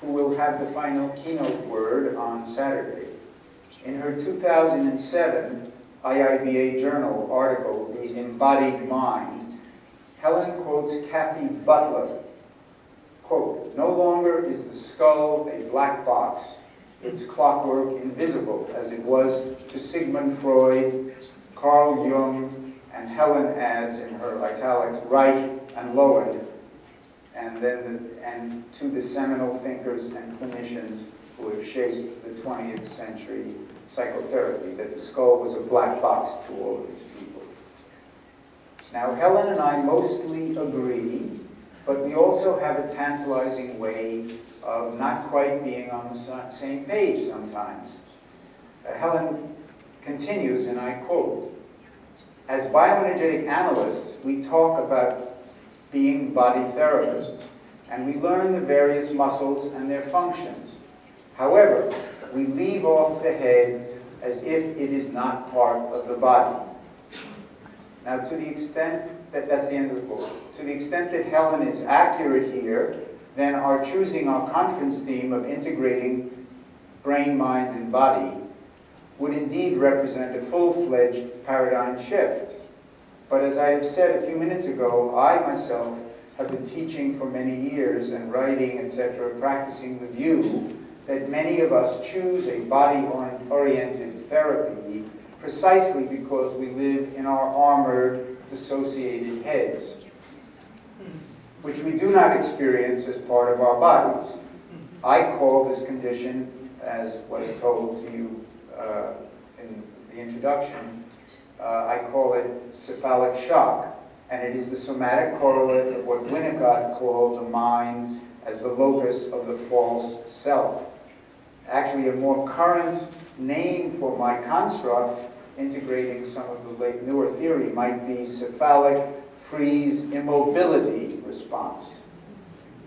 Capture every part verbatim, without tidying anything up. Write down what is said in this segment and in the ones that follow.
who will have the final keynote word on Saturday. In her two thousand seven I I B A journal article, The Embodied Mind, Helen quotes Kathy Butler, quote, "No longer is the skull a black box, its clockwork invisible, as it was to Sigmund Freud, Carl Jung," and Helen adds in her italics, Reich and Lowen, and then the, and to the seminal thinkers and clinicians who have shaped the twentieth century psychotherapy, that the skull was a black box to all of these people. Now, Helen and I mostly agree, but we also have a tantalizing way of not quite being on the same page sometimes. Uh, Helen continues, and I quote, "As bioenergetic analysts, we talk about being body therapists, and we learn the various muscles and their functions. However, we leave off the head as if it is not part of the body." Now, to the extent that that's the end of the book, to the extent that Helen is accurate here, then our choosing our conference theme of integrating brain, mind, and body would indeed represent a full-fledged paradigm shift. But as I have said a few minutes ago, I myself have been teaching for many years and writing, et cetera, practicing with you, that many of us choose a body-oriented therapy precisely because we live in our armored, dissociated heads, which we do not experience as part of our bodies. I call this condition, as was told to you uh, in the introduction, Uh, I call it cephalic shock, and it is the somatic correlate of what Winnicott called the mind as the locus of the false self. Actually, a more current name for my construct, integrating some of the late newer theory, might be cephalic freeze immobility response.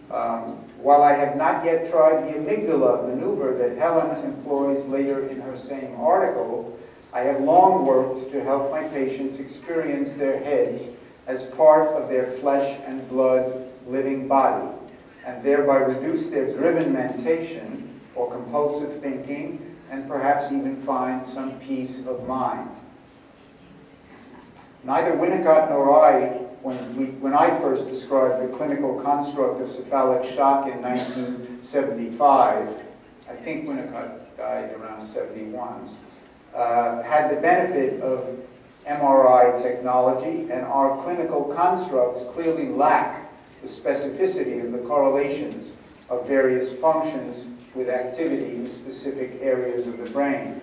Um, while I have not yet tried the amygdala maneuver that Helen employs later in her same article, I have long worked to help my patients experience their heads as part of their flesh and blood living body, and thereby reduce their driven mentation or compulsive thinking, and perhaps even find some peace of mind. Neither Winnicott nor I, when, we, when I first described the clinical construct of cephalic shock in nineteen seventy-five, I think Winnicott died around seventy-one, Uh, had the benefit of M R I technology, and our clinical constructs clearly lack the specificity of the correlations of various functions with activity in specific areas of the brain.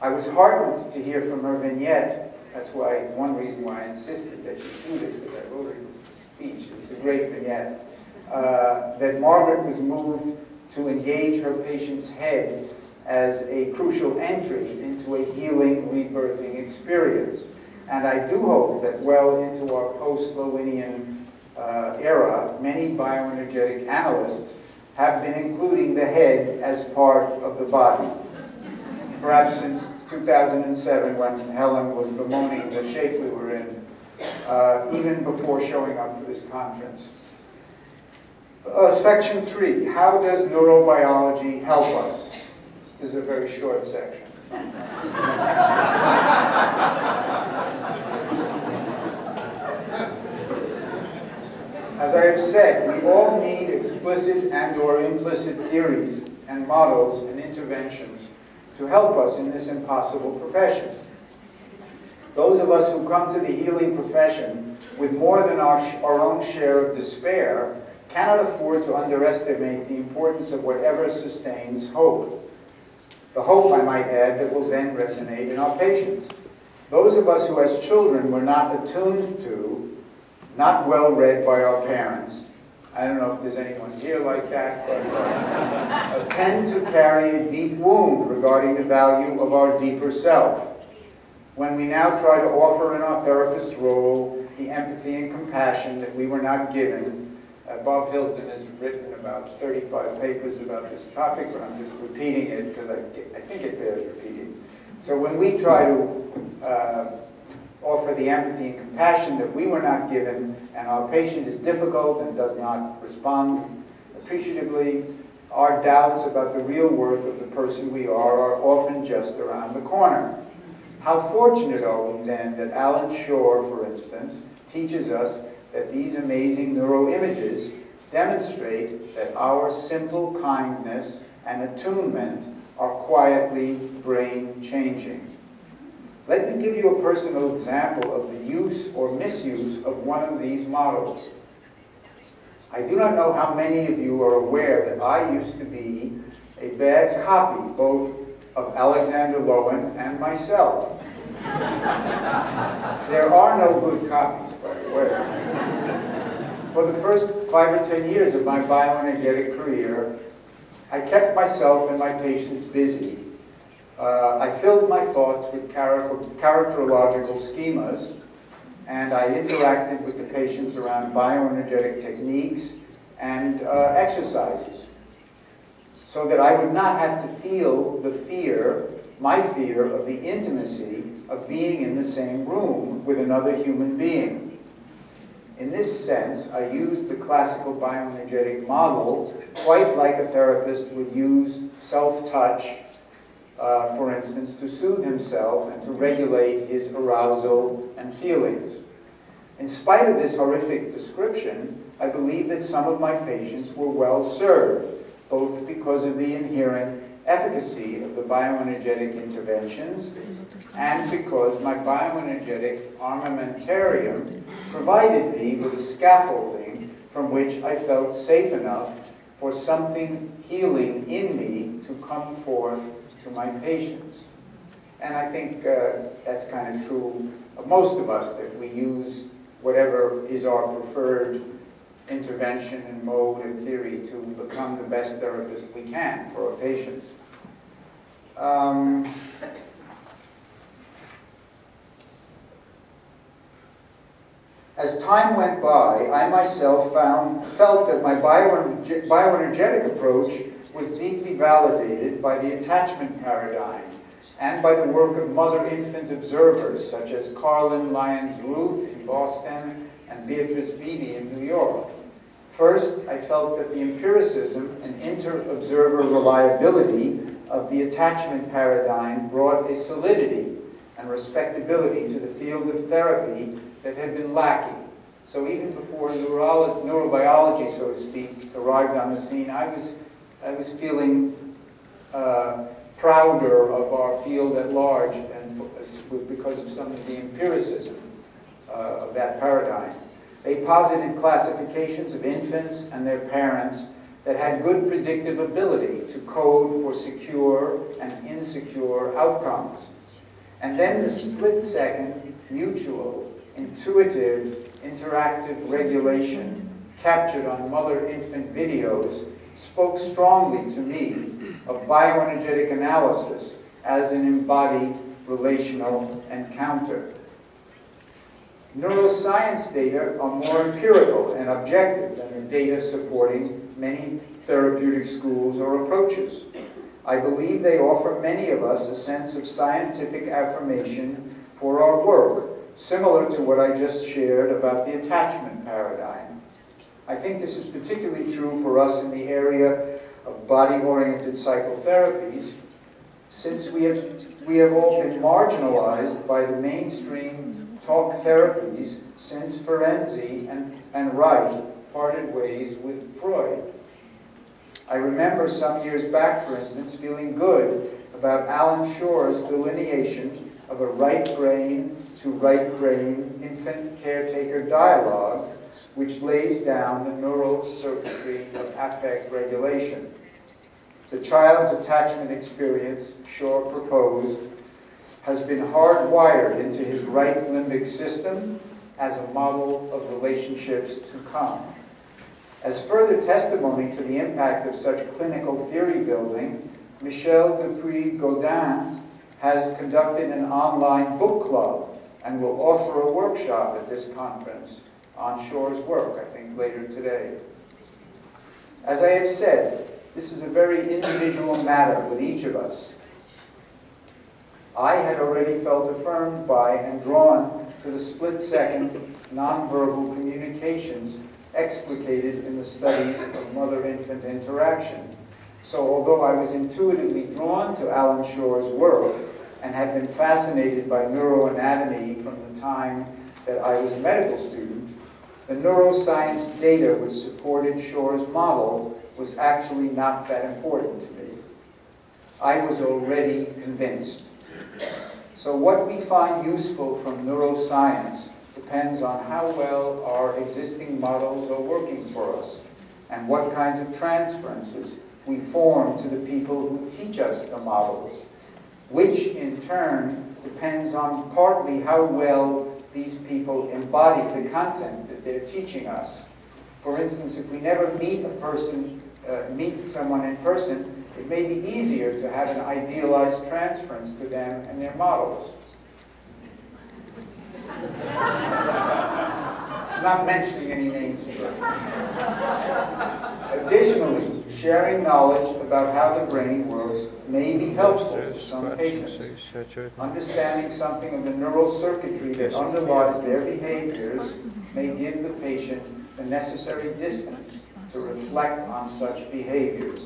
I was heartened to hear from her vignette. That's why one reason why I insisted that she do this, because I wrote her speech. It was a great vignette. Uh, that Margaret was moved to engage her patient's head as a crucial entry into a healing, rebirthing experience. And I do hope that well into our post-Lowenian uh, era, many bioenergetic analysts have been including the head as part of the body. Perhaps since two thousand seven, when Helen was bemoaning the shape we were in, uh, even before showing up for this conference. Uh, section three, how does neurobiology help us? This is a very short section. As I have said, we all need explicit and or implicit theories and models and interventions to help us in this impossible profession. Those of us who come to the healing profession with more than our, our own share of despair cannot afford to underestimate the importance of whatever sustains hope. The hope, I might add, that will then resonate in our patients. Those of us who as children were not attuned to, not well read by our parents, I don't know if there's anyone here like that, but uh, tend to carry a deep wound regarding the value of our deeper self. When we now try to offer in our therapist's role the empathy and compassion that we were not given, uh, Bob Hilton has written about thirty-five papers about this topic, but I'm just repeating it because I, I think it bears repeating. So when we try to uh, offer the empathy and compassion that we were not given, and our patient is difficult and does not respond appreciatively, our doubts about the real worth of the person we are are often just around the corner. How fortunate are we then that Allan Schore, for instance, teaches us that these amazing neuroimages demonstrate that our simple kindness and attunement are quietly brain-changing. Let me give you a personal example of the use or misuse of one of these models. I do not know how many of you are aware that I used to be a bad copy, both of Alexander Lowen and myself. There are no good copies, by the way. For the first five or ten years of my bioenergetic career, I kept myself and my patients busy. Uh, I filled my thoughts with characterological schemas, and I interacted with the patients around bioenergetic techniques and uh, exercises, so that I would not have to feel the fear, my fear, of the intimacy of being in the same room with another human being. In this sense, I use the classical bioenergetic model quite like a therapist would use self-touch, uh, for instance, to soothe himself and to regulate his arousal and feelings. In spite of this horrific description, I believe that some of my patients were well served, both because of the inherent efficacy of the bioenergetic interventions and because my bioenergetic armamentarium provided me with a scaffolding from which I felt safe enough for something healing in me to come forth to my patients. And I think uh, that's kind of true of most of us, that we use whatever is our preferred intervention and mode and theory to become the best therapist we can for our patients. Um, as time went by, I myself found, felt that my bioenergetic, bioenergetic approach was deeply validated by the attachment paradigm and by the work of mother-infant observers such as Karlen Lyons-Ruth in Boston and Beatrice Beatty in New York. First, I felt that the empiricism and inter-observer reliability of the attachment paradigm brought a solidity and respectability to the field of therapy that had been lacking. So even before neurolo neurobiology, so to speak, arrived on the scene, I was, I was feeling uh, prouder of our field at large, and because of some of the empiricism uh, of that paradigm. They posited classifications of infants and their parents that had good predictive ability to code for secure and insecure outcomes. And then the split-second, mutual, intuitive, interactive regulation captured on mother-infant videos spoke strongly to me of bioenergetic analysis as an embodied relational encounter. Neuroscience data are more empirical and objective than the data supporting many therapeutic schools or approaches. I believe they offer many of us a sense of scientific affirmation for our work, similar to what I just shared about the attachment paradigm. I think this is particularly true for us in the area of body-oriented psychotherapies, since we have, we have all been marginalized by the mainstream talk therapies since Ferenczi and, and Reich parted ways with Freud. I remember some years back, for instance, feeling good about Allan Shore's delineation of a right brain to right brain infant caretaker dialogue, which lays down the neural circuitry of affect regulation. The child's attachment experience, Shore proposed, has been hardwired into his right limbic system as a model of relationships to come. As further testimony to the impact of such clinical theory building, Michel Dupuy Godin has conducted an online book club and will offer a workshop at this conference on Shore's work, I think, later today. As I have said, this is a very individual matter with each of us. I had already felt affirmed by and drawn to the split-second nonverbal communications explicated in the studies of mother-infant interaction, So although I was intuitively drawn to Allan Schore's work and had been fascinated by neuroanatomy from the time that I was a medical student, the neuroscience data which supported Schore's model was actually not that important to me. I was already convinced. So what we find useful from neuroscience depends on how well our existing models are working for us and what kinds of transferences we form to the people who teach us the models, which in turn depends on partly how well these people embody the content that they're teaching us. For instance, if we never meet a person, uh, meet someone in person, it may be easier to have an idealized transference to them and their models. I'm not mentioning any names here. Additionally, sharing knowledge about how the brain works may be helpful to some patients. Understanding something of the neural circuitry that underlies their behaviors may give the patient the necessary distance to reflect on such behaviors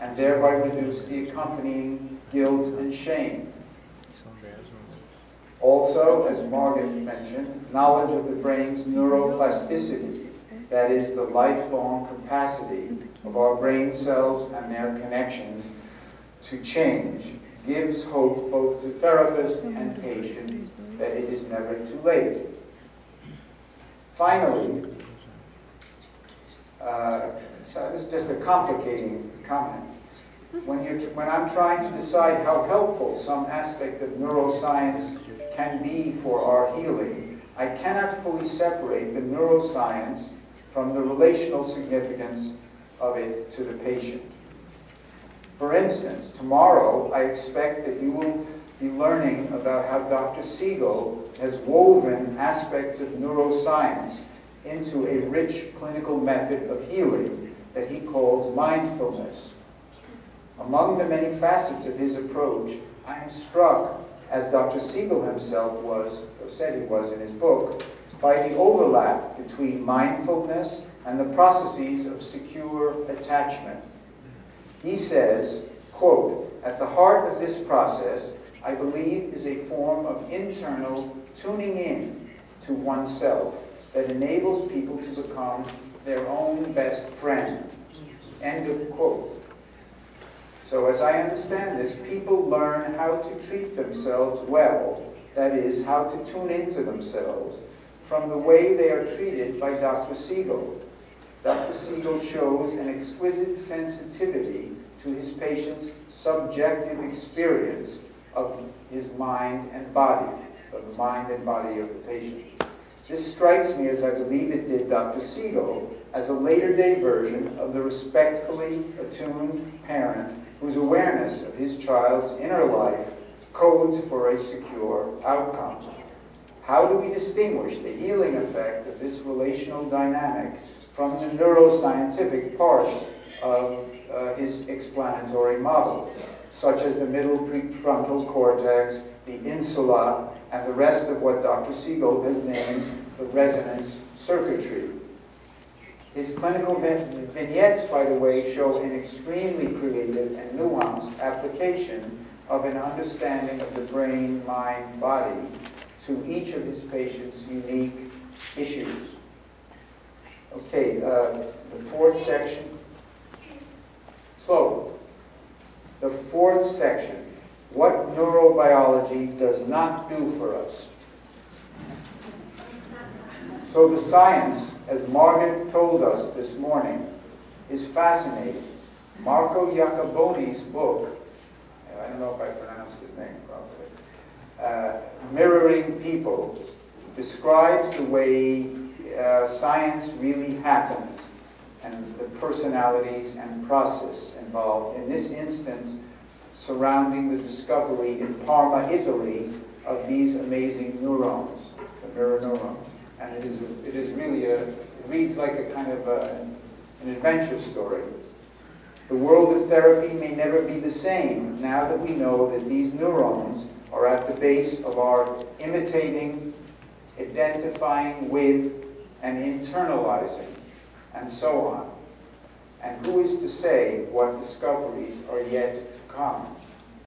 and thereby reduce the accompanying guilt and shame. Also, as Margaret mentioned, knowledge of the brain's neuroplasticity, that is, the lifelong capacity of our brain cells and their connections to change, gives hope both to therapist and patient that it is never too late. Finally, uh, so this is just a complicating comment. When, you're, when I'm trying to decide how helpful some aspect of neuroscience can be for our healing, I cannot fully separate the neuroscience from the relational significance of it to the patient. For instance, tomorrow I expect that you will be learning about how Doctor Siegel has woven aspects of neuroscience into a rich clinical method of healing that he calls mindfulness. Among the many facets of his approach, I am struck, as Doctor Siegel himself was, or said he was in his book, by the overlap between mindfulness and the processes of secure attachment. He says, quote, "At the heart of this process, I believe, is a form of internal tuning in to oneself that enables people to become their own best friend." End of quote. So as I understand this, people learn how to treat themselves well, that is, how to tune into themselves, from the way they are treated by Doctor Siegel. Doctor Siegel shows an exquisite sensitivity to his patient's subjective experience of his mind and body, of the mind and body of the patient. This strikes me, as I believe it did Doctor Siegel, as a later-day version of the respectfully attuned parent whose awareness of his child's inner life codes for a secure outcome. How do we distinguish the healing effect of this relational dynamic from the neuroscientific parts of uh, his explanatory model, such as the middle prefrontal cortex, the insula, and the rest of what Doctor Siegel has named the resonance circuitry? His clinical vignettes, by the way, show an extremely creative and nuanced application of an understanding of the brain, mind, body to each of his patients' unique issues. Okay, uh, the fourth section. So, the fourth section, what neurobiology does not do for us. So the science, as Margaret told us this morning, is fascinating. Marco Iacoboni's book, I don't know if I pronounced his name properly, uh, Mirroring People, describes the way uh, science really happens and the personalities and process involved, in this instance surrounding the discovery in Parma, Italy, of these amazing neurons, the mirror neurons. And it is, a, it is really a, it reads like a kind of a, an adventure story. The world of therapy may never be the same now that we know that these neurons are at the base of our imitating, identifying with, and internalizing, and so on. And who is to say what discoveries are yet to come?